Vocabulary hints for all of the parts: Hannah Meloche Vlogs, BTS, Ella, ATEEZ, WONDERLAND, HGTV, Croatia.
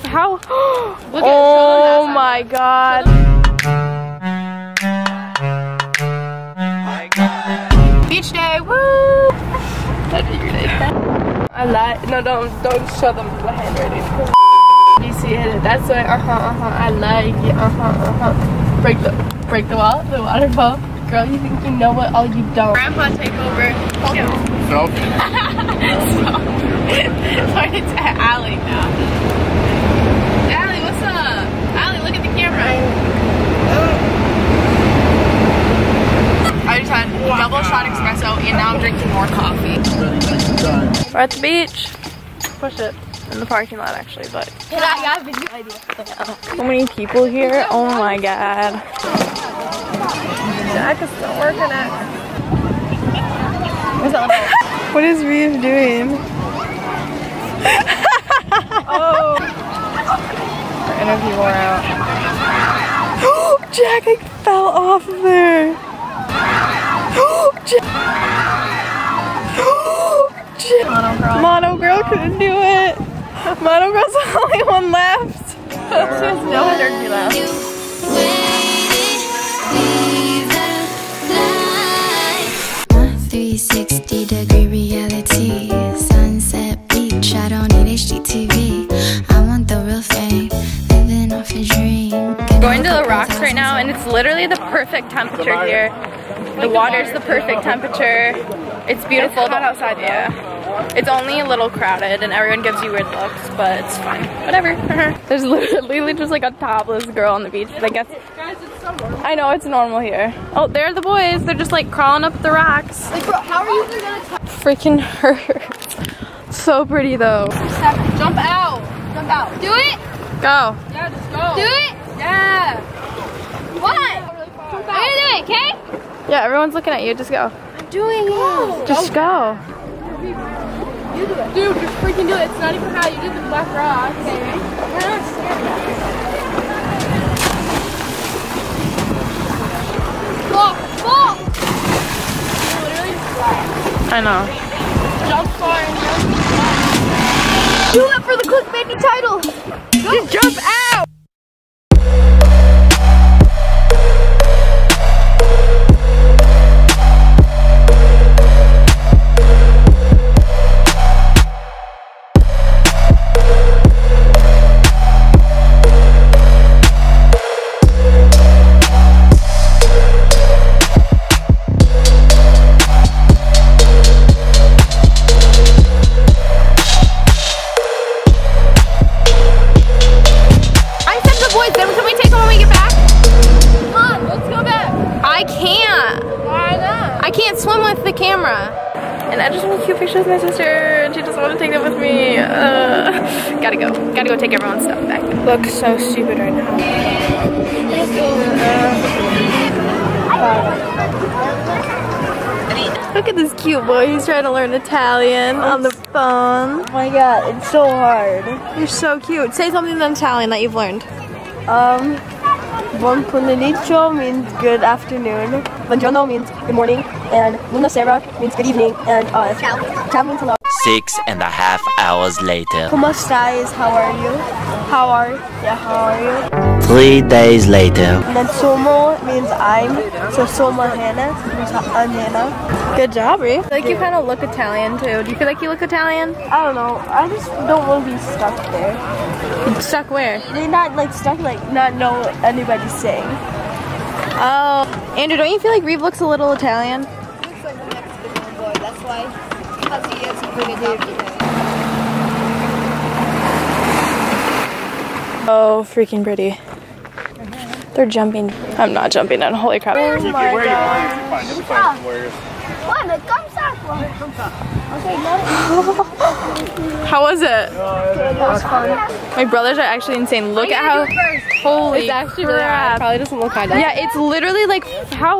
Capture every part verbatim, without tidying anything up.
How? Look at oh my god. my god. Beach day, woo! That is your name. I lied. No, don't, don't show them the handwriting. You see it, that's why, uh-huh, uh-huh, I like it, uh-huh, uh-huh. Break the, break the wall, the waterfall. Girl, you think you know what, all you don't. Grandpa, take over. Hold on. No. Sorry to Allie now. Allie, what's up? Allie, look at the camera. I just had double shot espresso and now I'm drinking more coffee. We're at the beach. Push it. In the parking lot actually, but yeah, I got a video idea. So many people here, oh my god. Jack is still working at what is Reeve doing? Oh, our interview wore out. Jack, I fell off of there. Jack. Mono girl. Mono girl couldn't do it. Mono girl's the only one left. There's no turkey left. three sixty degree reality. Sunset beach. I don't need H G T V. I want the real thing. Living off a dream. Going to the rocks right now, and it's literally the perfect temperature here. The water's the perfect temperature. It's beautiful. It's hot outside, yeah. It's only a little crowded and everyone gives you weird looks, but it's fine. Whatever. There's literally just like a topless girl on the beach. But I guess. Guys, it's so normal. I know, it's normal here. Oh, there are the boys. They're just like crawling up the rocks. Like, bro, how are you gonna t freaking hurt. So pretty though. Jump out. Jump out. Do it. Go. Yeah, just go. Do it. Yeah. What? Jump out. Are you doing it, okay? Yeah, everyone's looking at you. Just go. I'm doing it. Just go. You do it. Dude, just freaking do it. It's not even how you did the black rock. Okay. We're not scared of it. Fall! Fall! You literally fly. I know. Jump far and jump far. Do it for the clickbaity title! Go. Just jump out! Pictures my sister and she doesn't want to take them with me. Uh, gotta go. Gotta go take everyone's stuff back. Look so stupid right now. Uh, Look at this cute boy. He's trying to learn Italian on the phone. Oh my god, it's so hard. You're so cute. Say something in Italian that you've learned. Um, Buon pomeriggio means good afternoon. Buongiorno means good morning, and Luna Sera means good evening, and uh, traveling to love. Six and a half hours later. Como stai is how are you? How are yeah? How are you? Three days later. Natsumo means I'm. So Soma Hannah means I'm Hannah. Good job, Ree. I feel like you kind of look Italian too. Do you feel like you look Italian? I don't know. I just don't want to be stuck there. Stuck where? They're not like stuck like not know what anybody's saying. Oh, Andrew, don't you feel like Reeve looks a little Italian? He looks like a Mexican boy, that's why. Because he is pretty good. Oh, freaking pretty. They're jumping. I'm not jumping on. Holy crap. Oh my gosh. How was it? It was fun. My brothers are actually insane. Look at how... Holy it's actually crap. Really bad. It probably doesn't look high. Yeah, it's literally like how.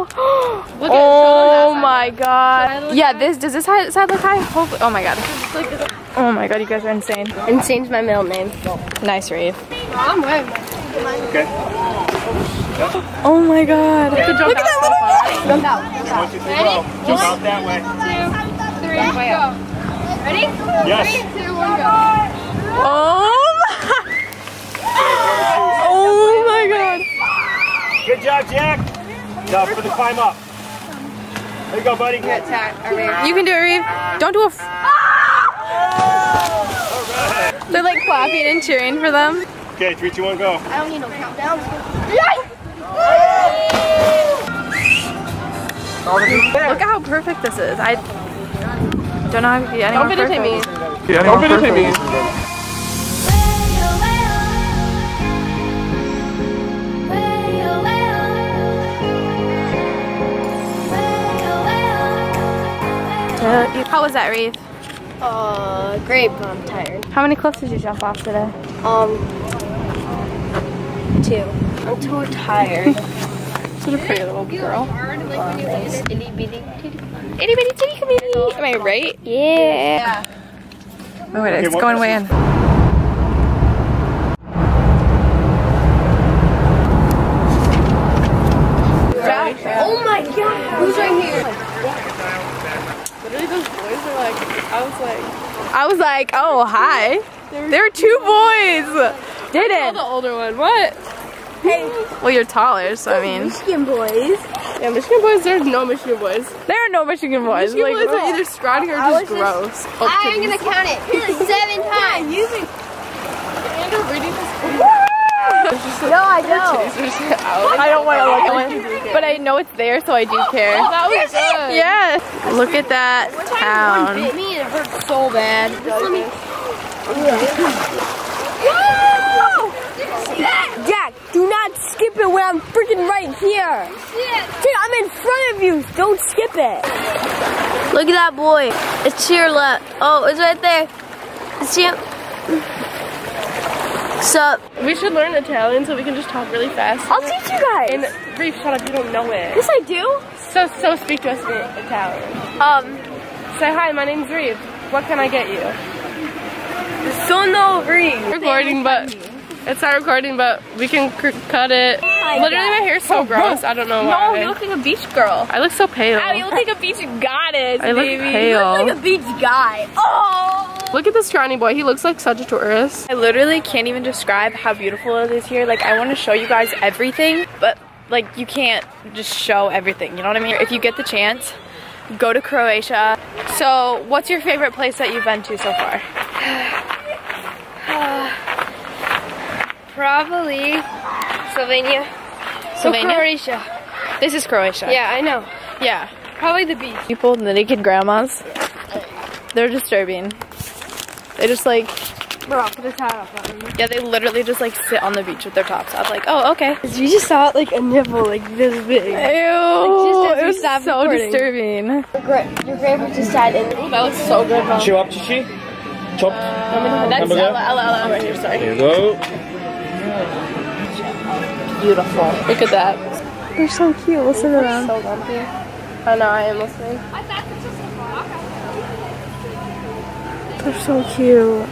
Look at oh my god. Yeah, this does this side look high? Hopefully. Oh my god. Oh my god, you guys are insane. Insane's my middle name. Nice, Reeve. I'm good. Okay. Oh my god. Look at that little boy. Jump out. Ready? Jump out that way. Two, three, go. Ready? Yes. Three, two, one, go. Oh my. No, for the climb up. There you go, buddy. You can do it, Reeve. Don't do a f ah! All right. They're like clapping and cheering for them. Okay, three, two, one, go. I don't need no countdown. Look at how perfect this is. I don't know how to be anyone perfect. Don't imitate me. Yeah, don't imitate me. How was that, Reeve? Uh, great, but I'm tired. How many cliffs did you jump off today? Um, two. I'm too tired. Such a pretty little girl. Itty bitty titty. Itty bitty titty, come here. Am I right? Yeah. Oh wait, it's going way in. Oh my God, who's right here? Those boys are like, I was like, I was like, oh hi, there were, there were two boys. Did it? The older one. What? Hey. Well, you're taller, so I mean. Michigan boys. Yeah, Michigan boys. There's no Michigan boys. There are no Michigan boys. Michigan like, boys are either scrawny or just gross. Just, I'm gonna count it seven times. Using. No, I know. I don't want to look at one, but I know it's there, so I do oh, care. Oh, that was good. Yes. Look at that town. One bit me and it hurts so bad. Just let me. Whoa! Did you see that? Jack, do not skip it when I'm freaking right here. Shit. Dude, I'm in front of you. Don't skip it. Look at that boy. It's to your left. Oh, it's right there. See him? Sup? We should learn Italian so we can just talk really fast. I'll teach you guys. And Reeve, shut up, you don't know it. Yes, I do. So, so speak to us in Italian. Um, say hi, my name's Reeve. What can I get you? Sono Reeve. Recording, but it's not recording, but we can cut it. Hi, literally, God. My hair's so gross. I don't know why. No, you look like a beach girl. I look so pale. I mean, you look like a beach goddess, I look baby. Pale. You look like a beach guy. Oh! Look at this scrawny boy. He looks like such a tourist. I literally can't even describe how beautiful it is here. Like, I want to show you guys everything, but like, you can't just show everything. You know what I mean? If you get the chance, go to Croatia. So, what's your favorite place that you've been to so far? Uh, probably Slovenia. Slovenia? Croatia. This is Croatia. Yeah, I know. Yeah. Probably the beach. People, the naked grandmas. They're disturbing. They just like, bro, put a tie off on them. Yeah, they literally just like sit on the beach with their tops. I was like, oh, okay. You just saw it like a nipple like this big. Ew, like, it was so recording. Disturbing. Your, gra your grandpa just died in. That was so good, mom. Chew up, chichi. Chop. Uh, that's Ella, Ella, Ella, right here, sorry. Here you go. Beautiful. Look at that. They're so cute, listen to them. So lumpy. I know, I am listening. I thought this was they're so cute.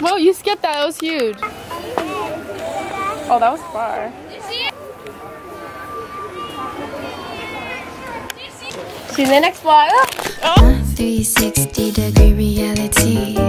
Whoa, you skipped that. That was huge. Oh, that was far. See you in the next vlog. Oh. three sixty degree reality.